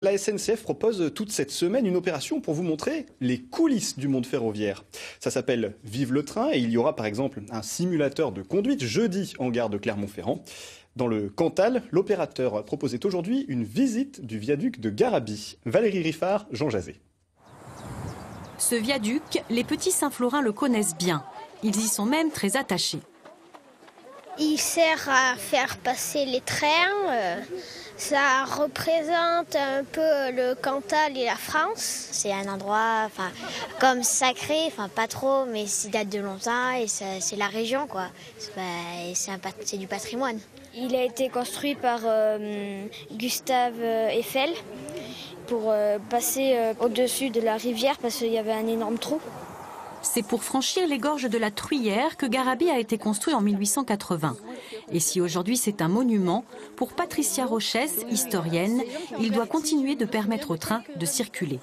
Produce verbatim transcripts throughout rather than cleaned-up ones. La S N C F propose toute cette semaine une opération pour vous montrer les coulisses du monde ferroviaire. Ça s'appelle « Vive le train » et il y aura par exemple un simulateur de conduite jeudi en gare de Clermont-Ferrand. Dans le Cantal, l'opérateur proposait aujourd'hui une visite du viaduc de Garabit. Valérie Riffard, Jean Jazet. Ce viaduc, les petits Saint-Florins le connaissent bien. Ils y sont même très attachés. Il sert à faire passer les trains. Ça représente un peu le Cantal et la France. C'est un endroit enfin, comme sacré, enfin pas trop, mais il date de longtemps et c'est la région, quoi. C'est du patrimoine. Il a été construit par euh, Gustave Eiffel pour euh, passer euh, au-dessus de la rivière parce qu'il y avait un énorme trou. C'est pour franchir les gorges de la Truyère que Garabit a été construit en mille huit cent quatre-vingts. Et si aujourd'hui c'est un monument, pour Patricia Rochès, historienne, il doit continuer de permettre au train de circuler.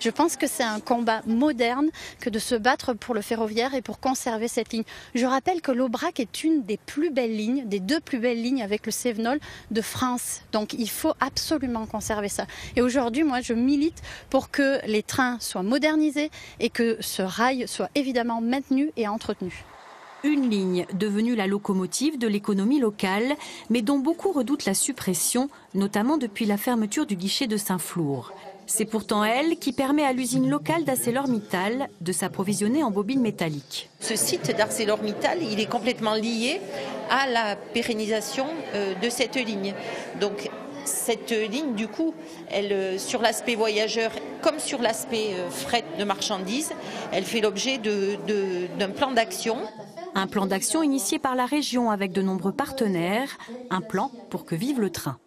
Je pense que c'est un combat moderne que de se battre pour le ferroviaire et pour conserver cette ligne. Je rappelle que l'Aubrac est une des plus belles lignes, des deux plus belles lignes avec le Cévenol de France. Donc il faut absolument conserver ça. Et aujourd'hui, moi, je milite pour que les trains soient modernisés et que ce rail soit évidemment maintenu et entretenu. Une ligne devenue la locomotive de l'économie locale, mais dont beaucoup redoutent la suppression, notamment depuis la fermeture du guichet de Saint-Flour. C'est pourtant elle qui permet à l'usine locale d'ArcelorMittal de s'approvisionner en bobines métalliques. Ce site d'ArcelorMittal, il est complètement lié à la pérennisation de cette ligne. Donc cette ligne, du coup, elle, sur l'aspect voyageur comme sur l'aspect fret de marchandises, elle fait l'objet d'un plan d'action. Un plan d'action initié par la région avec de nombreux partenaires, un plan pour que vive le train.